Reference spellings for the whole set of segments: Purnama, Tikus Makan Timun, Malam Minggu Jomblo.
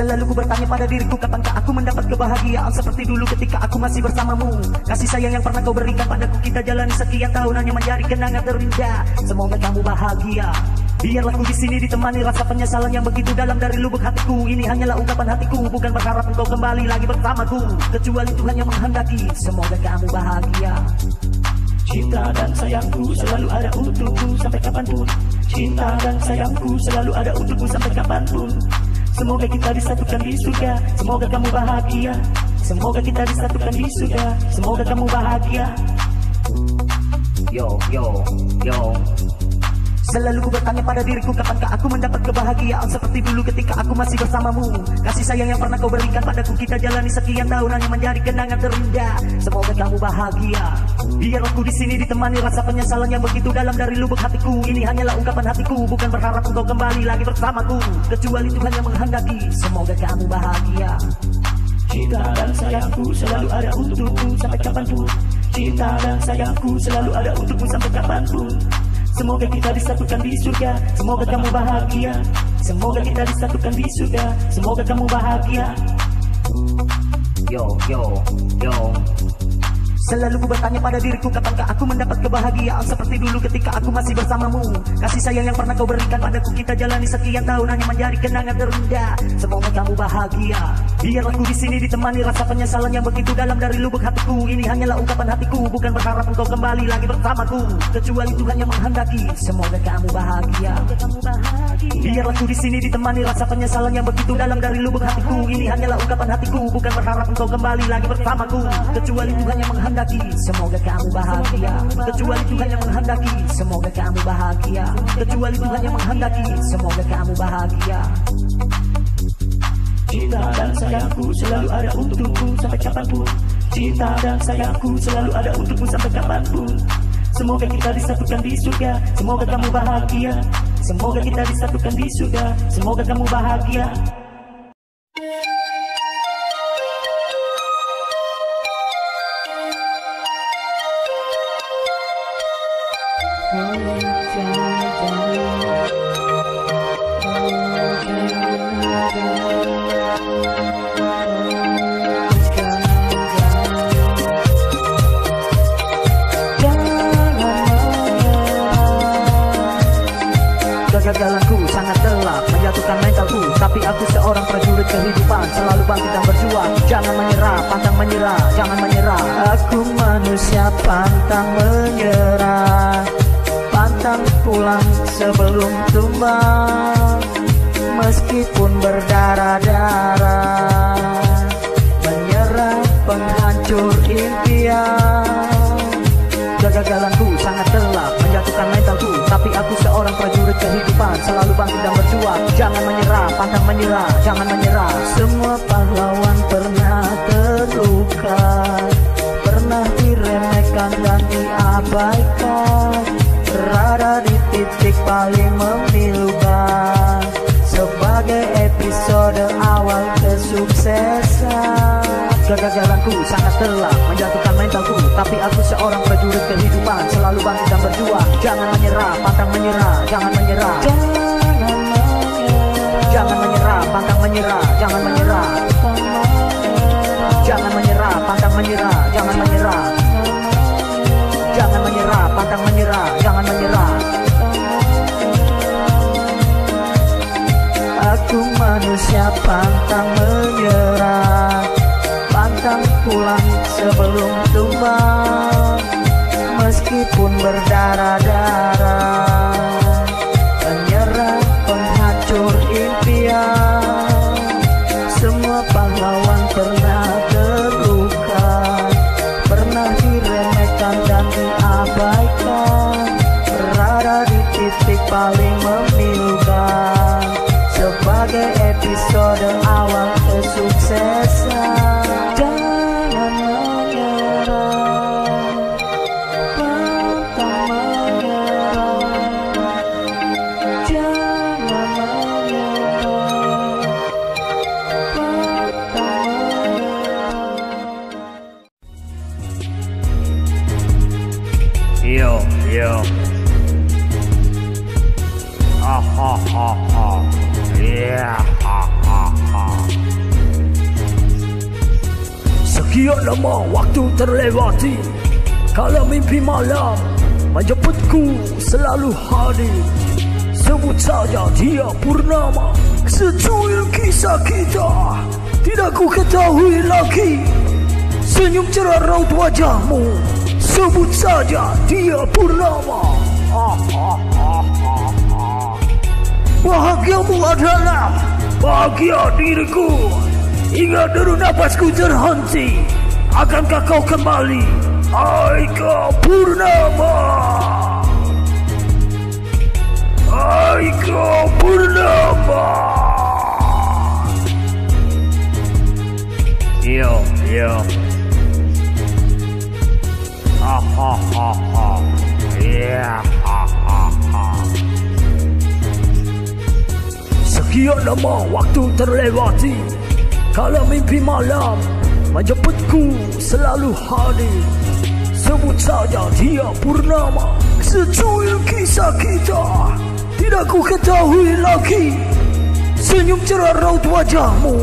Selalu ku bertanya pada diriku, kapankah aku mendapat kebahagiaan seperti dulu ketika aku masih bersamamu. Kasih sayang yang pernah kau berikan padaku, kita jalani sekian tahun hanya menjadi kenangan terindah. Semoga kamu bahagia. Biarlah ku di sini ditemani rasa penyesalan yang begitu dalam dari lubuk hatiku. Ini hanyalah ungkapan hatiku, bukan berharap engkau kembali lagi bersamaku, kecuali Tuhan yang menghendaki. Semoga kamu bahagia. Cinta dan sayangku selalu ada untukku sampai kapanpun. Cinta dan sayangku selalu ada untukku sampai kapanpun. Semoga kita disatukan di surga, semoga kamu bahagia. Semoga kita disatukan di surga, semoga kamu bahagia. Selalu ku bertanya pada diriku, kapankah aku mendapat kebahagiaan seperti dulu ketika aku masih bersamamu. Kasih sayang yang pernah kau berikan padaku, kita jalani sekian tahun hanya menjadi kenangan terindah. Semoga kamu bahagia. Biarlah ku di sini ditemani rasa penyesalan yang begitu dalam dari lubuk hatiku. Ini hanyalah ungkapan hatiku, bukan berharap engkau kembali lagi bersamaku, kecuali Tuhan yang menghendaki. Semoga kamu bahagia. Cinta dan sayangku selalu ada untukku sampai kapanpun. Cinta dan sayangku selalu ada untukku sampai kapanpun. Semoga kita disatukan di surga, semoga kamu bahagia. Semoga kita disatukan di surga, semoga kamu bahagia. Selalu ku bertanya pada diriku, kapankah aku mendapat kebahagiaan seperti dulu ketika aku masih bersamamu. Kasih sayang yang pernah kau berikan padaku, kita jalani sekian tahun hanya menjadi kenangan terindah. Semoga kamu bahagia. Biarlah ku di sini ditemani rasa penyesalan yang begitu dalam dari lubuk hatiku. Ini hanyalah ungkapan hatiku, bukan berharap engkau kembali lagi bersamaku, kecuali Tuhan yang menghendaki. Semoga kamu bahagia. Biarlah ku di sini ditemani rasa penyesalan yang begitu dalam dari lubuk hatiku. Ini hanyalah ungkapan hatiku, bukan berharap engkau kembali lagi bersamaku, kecuali Tuhan yang menghendaki. Semoga kamu bahagia, kecuali Tuhan yang menghendaki. Semoga kamu bahagia, kecuali Tuhan yang menghendaki. Semoga kamu bahagia. Cinta dan sayangku selalu ada untukku sampai kapanpun. Cinta dan sayangku selalu ada untukku sampai kapanpun. Semoga kita disatukan di surga, semoga kamu bahagia. Semoga kita disatukan di surga, semoga kamu bahagia. Kegagalanku sangat telak menjatuhkan mentalku, tapi aku seorang prajurit kehidupan, selalu bangkit dan berjuang. Jangan menyerah, pantang menyerah, jangan menyerah. Aku manusia pantang menyerah, pantang pulang sebelum tumbang. Meskipun berdarah-darah, menyerah penghancur impian. Kegagalanku sangat telak menjatuhkan mentalku, tapi aku seorang prajurit kehidupan, selalu bangkit dan berjuang. Jangan menyerah, pantang menyerah, jangan menyerah. Semua pahlawan pernah terluka, pernah diremehkan dan diabaikan, berada di titik paling memilukan, sebagai episode awal kesuksesan. Kegagalanku sangat telak menjatuhkan mentalku, tapi aku seorang prajurit kehidupan, selalu bangkit dan berjuang. Jangan menyerah, pantang menyerah, jangan menyerah. Jangan menyerah, pantang menyerah, jangan menyerah. Jangan menyerah, pantang menyerah, jangan menyerah. Jangan menyerah, pantang menyerah, jangan menyerah. Aku manusia pantang menyerah, pantang pulang sebelum tumbang. Meskipun berdarah-darah, menyerah penghancur impian. Semua pahlawan pernah terluka, pernah diremehkan dan diabaikan, berada di titik paling memilukan, sebagai episode awal kesuksesan. Sekian lama waktu terlewati, kalau mimpi malam menjemputku selalu hadir. Sebut saja dia Purnama, secuil kisah kita tidak ku ketahui lagi. Senyum cerah raut wajahmu, sebut saja dia Purnama. Bahagiamu adalah bahagia diriku. Hingga deru napasku terhenti, akankah kau kembali, Aika Purnama? Aika Purnama. Yo Sekian lama waktu terlewati, kalau mimpi malam menjemputku selalu hadir. Sebut saja dia Purnama, secuil kisah kita tidak ku ketahui lagi. Senyum cerah raut wajahmu,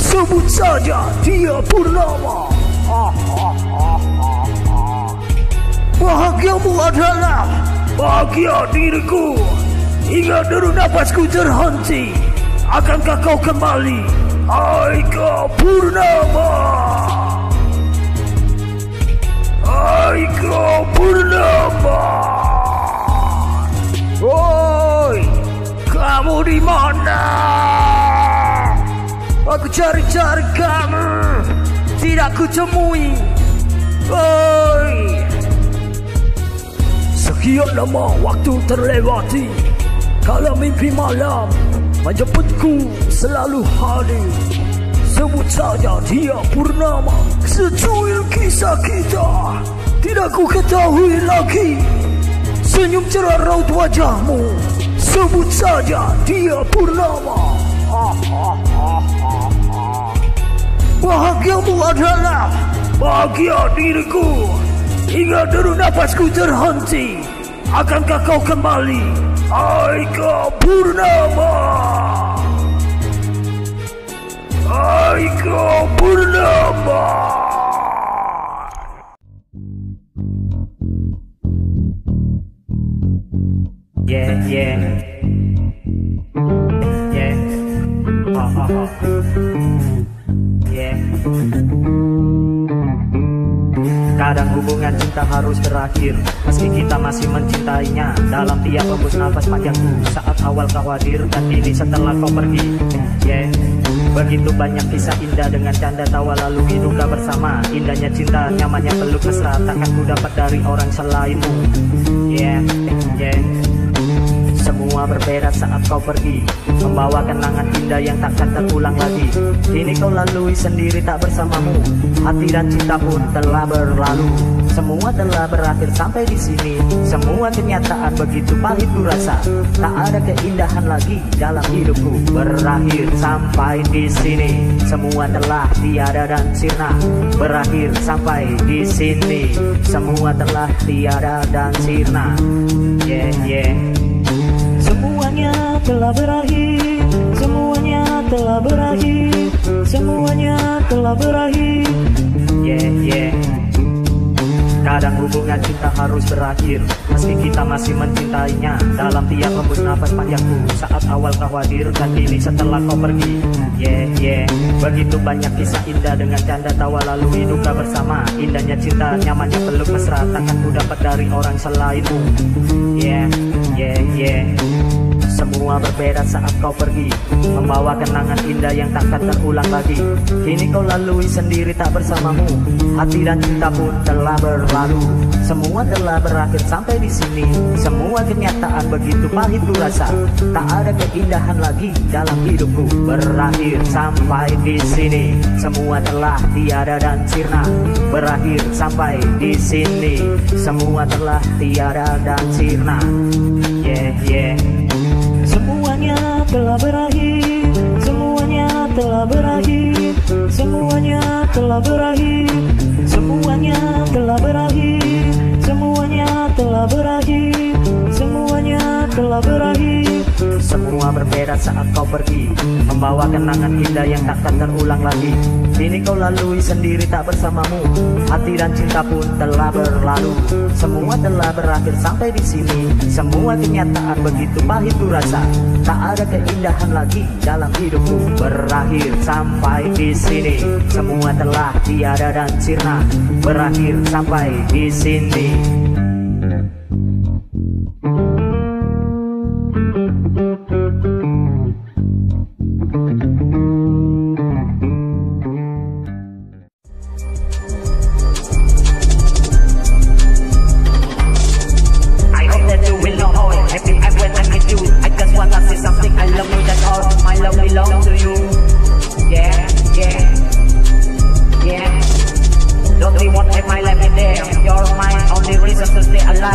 sebut saja dia Purnama. Bahagiamu adalah bahagia diriku. Hingga deru napasku terhenti, akankah kau kembali, Aika Purnama? Aika Purnama. Oi, kamu di mana? Aku cari-cari kamu, tidak kutemui. Oi, sekian lama waktu terlewati, kalau mimpi malam menjemputku selalu hadir. Sebut saja dia Purnama, secuil kisah kita tidak ku ketahui lagi. Senyum cerah raut wajahmu, sebut saja dia Purnama. Bahagiamu adalah bahagia diriku. Hingga deru napasku terhenti, akankah kau kembali, Aika Purnama? Aika Purnama. Kadang hubungan cinta harus berakhir, meski kita masih mencintainya. Dalam tiap hembus nafas panjangku, saat awal kau hadir dan ini setelah kau pergi. Begitu banyak kisah indah dengan canda tawa lalu duka bersama. Indahnya cinta, nyamannya peluk mesra, takkan ku dapat dari orang selainmu. Semua berbeda saat kau pergi, membawa kenangan indah yang takkan terulang lagi. Ini kau lalui sendiri tak bersamamu, hati dan cinta pun telah berlalu. Semua telah berakhir sampai di sini, semua kenyataan begitu pahit kurasa. Tak ada keindahan lagi dalam hidupku, berakhir sampai di sini. Semua telah tiada dan sirna, berakhir sampai di sini. Semua telah tiada dan sirna. Semuanya telah berakhir, semuanya telah berakhir, semuanya telah berakhir. Kadang hubungan cinta harus berakhir, meski kita masih mencintainya. Dalam tiap hembus nafas panjangku, saat awal kau hadir dan ini setelah kau pergi. Begitu banyak kisah indah dengan canda tawa lalu duka bersama. Indahnya cinta, nyamannya peluk mesra, takkan ku dapat dari orang selainmu. Semua berbeda saat kau pergi, membawa kenangan indah yang takkan terulang lagi. Kini kau lalui sendiri tak bersamamu, hati dan cinta pun telah berlalu. Semua telah berakhir sampai di sini, semua kenyataan begitu pahit kurasa. Tak ada keindahan lagi dalam hidupku, berakhir sampai di sini. Semua telah tiada dan sirna, berakhir sampai di sini. Semua telah tiada dan sirna. Semuanya telah berakhir, semuanya telah berakhir, semuanya telah berakhir, semuanya telah berakhir, semuanya telah berakhir, semuanya telah berakhir. semua berbeda saat kau pergi, membawa kenangan indah yang takkan terulang lagi. Kini kau lalui sendiri tak bersamamu, hati dan cinta pun telah berlalu. Semua telah berakhir sampai di sini, semua kenyataan begitu pahit ku rasa. Tak ada keindahan lagi dalam hidupku, berakhir sampai di sini. Semua telah tiada dan sirna, berakhir sampai di sini.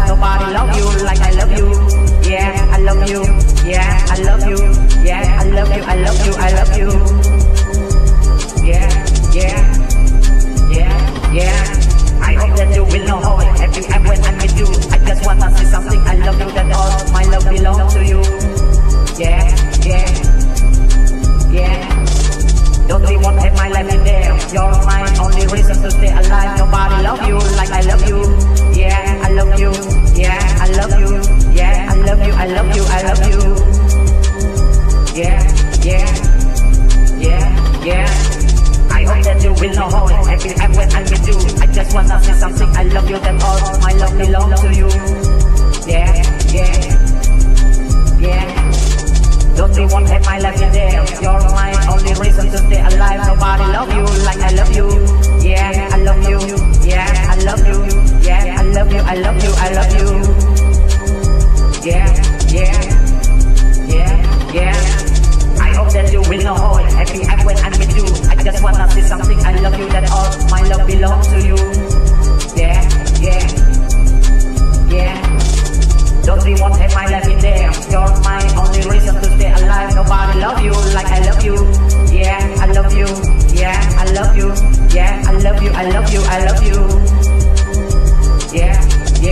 The party is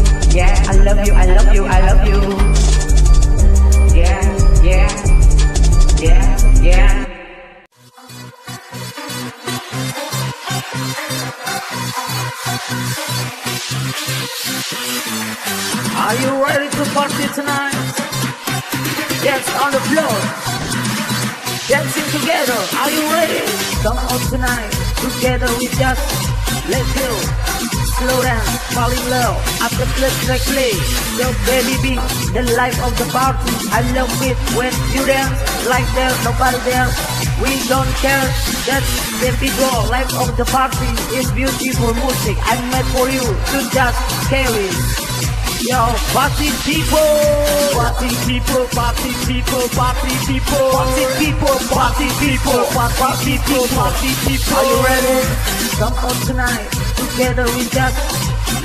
beautiful music I made for you to just carry. Yo, party people. Are you ready? Come on tonight, together we just let go. Slow down, fall in love. After play. Yo, baby, be the life of the party. I love it when you dance like there's nobody there. We don't care that the people life of the party is beautiful music I made for you to just carry. Yo, party people. Are you ready? Come on tonight, together we just let go. Slow dance, fall in love, after play. Yo, baby, be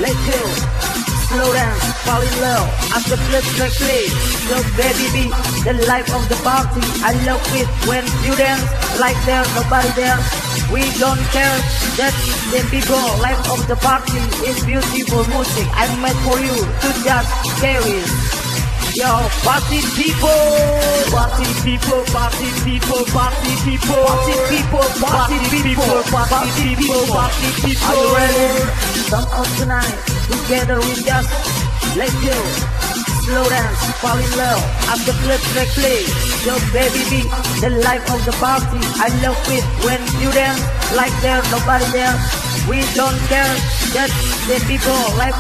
the life of the party. I love it when you dance like there's nobody there. We don't care that the people life of the party is beautiful music I made for you to just carry. Yo, party people. Are you ready? Party people. I love it, life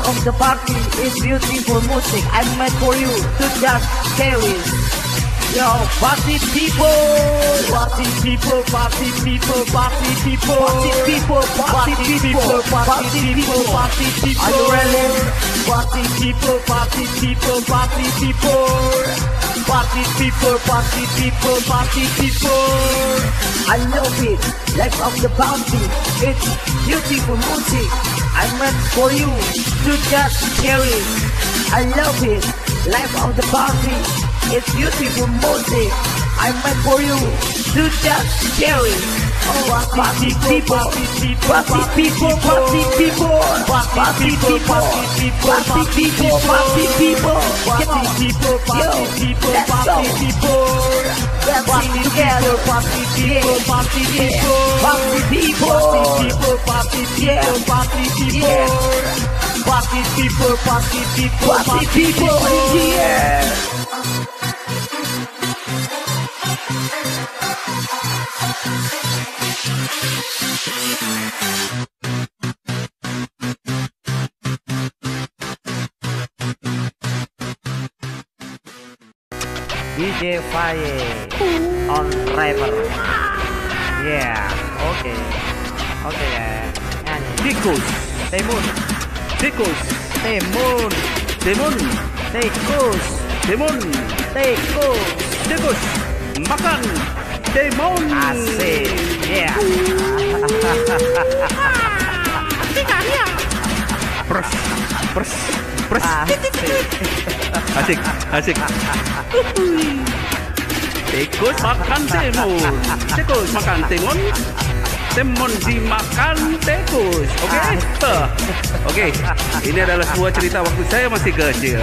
of the party. It's beautiful music I meant for you to just carry. I love it, life of the party. It's beautiful music I meant for you to just carry. party people DJ Faye on driver. Yeah, oke ya. And Tikus Makan Timun. Asik. Yeah. Pers. Asik. Tikus makan timun. Timun dimakan tikus. Oke. Ini adalah sebuah cerita waktu saya masih kecil.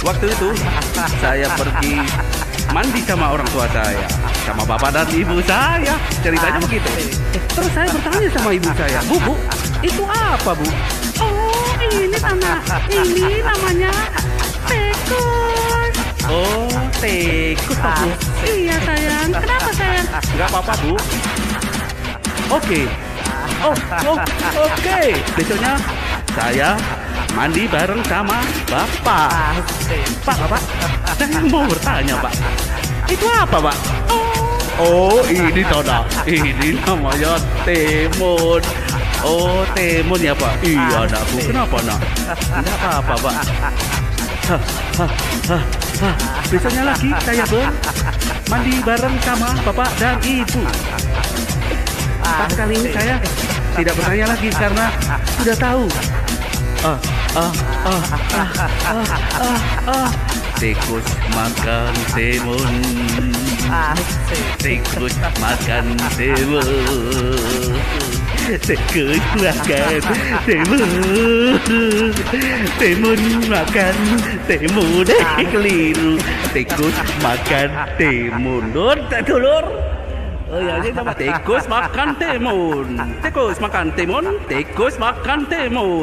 Waktu itu saya pergi mandi sama orang tua saya, sama bapak dan ibu saya. Ceritanya begitu. Terus saya bertanya sama ibu saya, "Bu, itu apa, Bu?" "Oh, ini namanya tikus." "Oh, tikus, Bu." "Iya, sayang. Kenapa, sayang?" "Enggak apa-apa, Bu." Oke. Besoknya saya mandi bareng sama bapak. Pak, saya mau bertanya, Pak. "Itu apa, Pak?" "Oh, ini Toda. Ini namanya timun." "Oh, timun ya, Pak?" "Iya, Nak. Bu, kenapa, Nak?" "Enggak apa-apa, Pak." Besoknya lagi saya mandi bareng sama bapak dan ibu. Pas kali ini saya tidak bertanya lagi karena sudah tahu. Tikus makan timun. Tikus makan timun. Tikus makan timun. Timun makan timun. Keliru. Tikus makan timun. Dulur. Oh ya, tikus makan timun. Tikus makan timun. Tikus makan timun.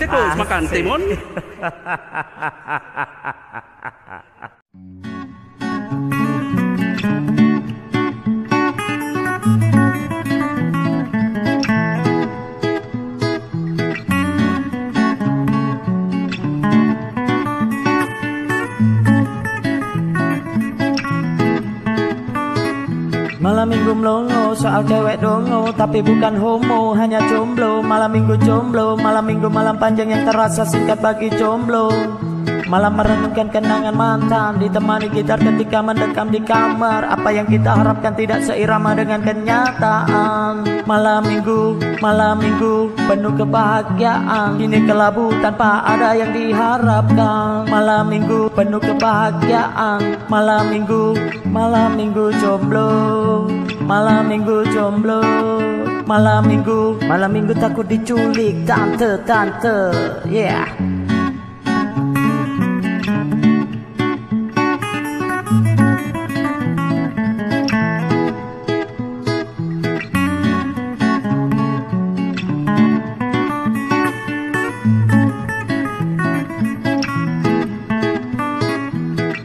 Tikus makan timun. Malam minggu melongo, soal cewek dongo, tapi bukan homo, hanya jomblo. Malam minggu jomblo, malam minggu malam panjang yang terasa singkat bagi jomblo. Malam merenungkan kenangan mantan, ditemani gitar ketika mendekam di kamar. Apa yang kita harapkan tidak seirama dengan kenyataan. Malam minggu penuh kebahagiaan, kini kelabu tanpa ada yang diharapkan. Malam minggu penuh kebahagiaan, malam minggu jomblo, malam minggu jomblo. Malam minggu takut diculik tante, yeah.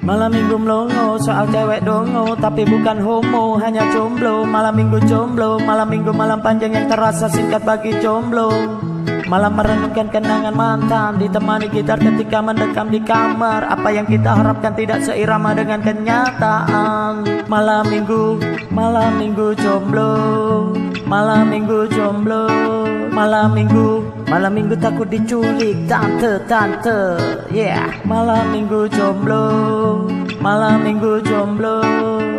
Malam minggu melongo, soal cewek dongo, tapi bukan homo, hanya jomblo. Malam minggu jomblo, malam minggu malam panjang yang terasa singkat bagi jomblo. Malam merenungkan kenangan mantan, ditemani gitar ketika mendekam di kamar. Apa yang kita harapkan tidak seirama dengan kenyataan. Malam minggu jomblo, malam minggu jomblo. Malam minggu takut diculik tante, yeah. Malam minggu jomblo, malam minggu jomblo.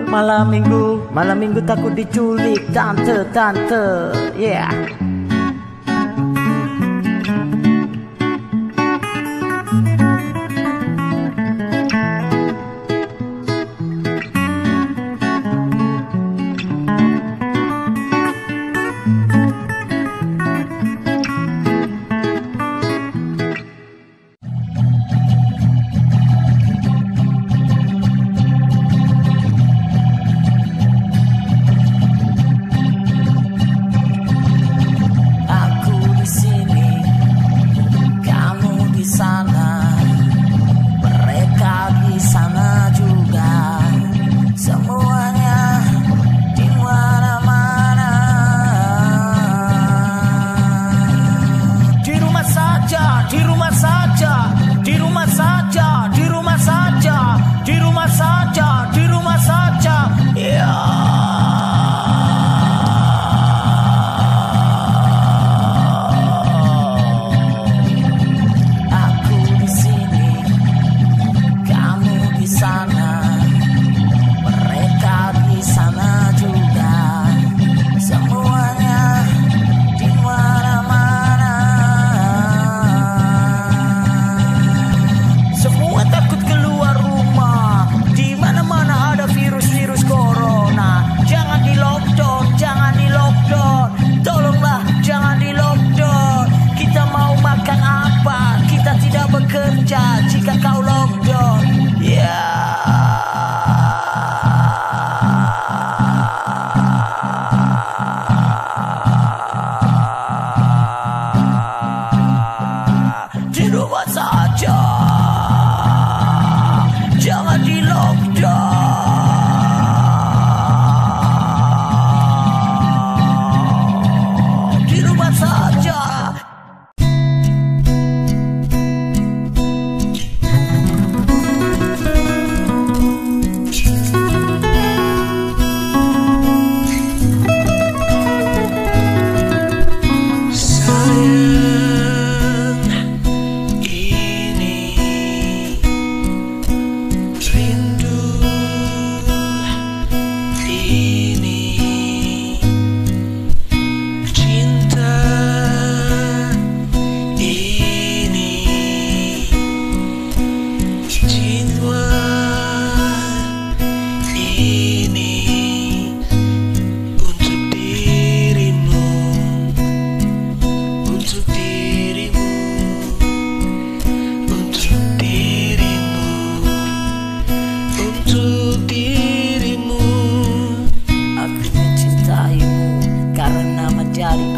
Malam minggu takut diculik tante, yeah. lockdown, jangan di lockdown, di rumah saja.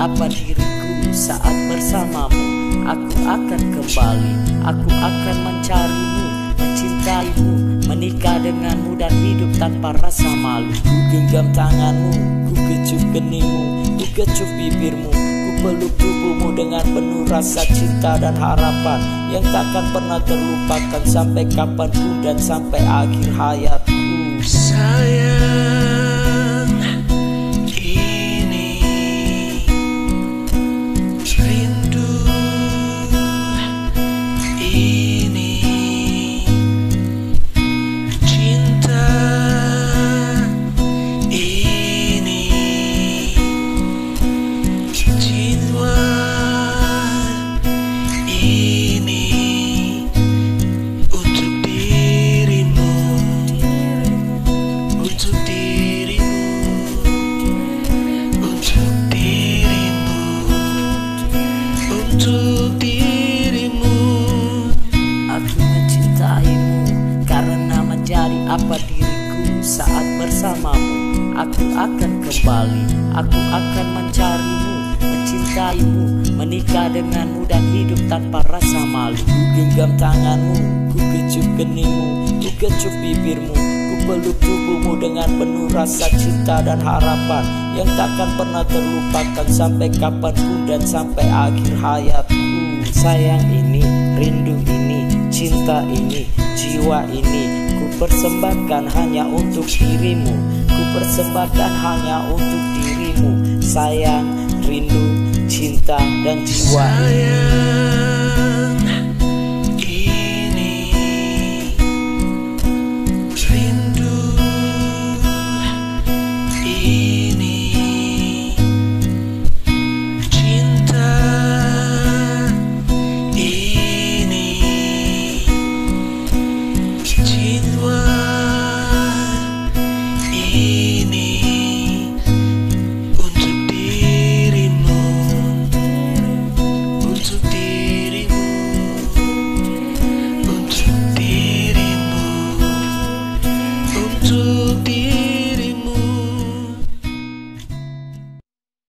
Apa diriku saat bersamamu, aku akan kembali, aku akan mencarimu, mencintaimu, menikah denganmu dan hidup tanpa rasa malu. Ku genggam tanganmu, ku kecup keningmu, ku kecup bibirmu, ku peluk tubuhmu dengan penuh rasa cinta dan harapan yang takkan pernah terlupakan sampai kapanpun dan sampai akhir hayatku. Sayang, apa diriku saat bersamamu, aku akan kembali, aku akan mencarimu, mencintaimu, menikah denganmu dan hidup tanpa rasa malu. Ku genggam tanganmu, ku kecup keningmu, ku kecup bibirmu, ku peluk tubuhmu dengan penuh rasa cinta dan harapan yang takkan pernah terlupakan sampai kapanpun dan sampai akhir hayatku. Sayang ini, rindu ini, cinta ini, jiwa ini, ku persembahkan hanya untuk dirimu, ku persembahkan hanya untuk dirimu. Sayang, rindu, cinta, dan jiwa. Sayang.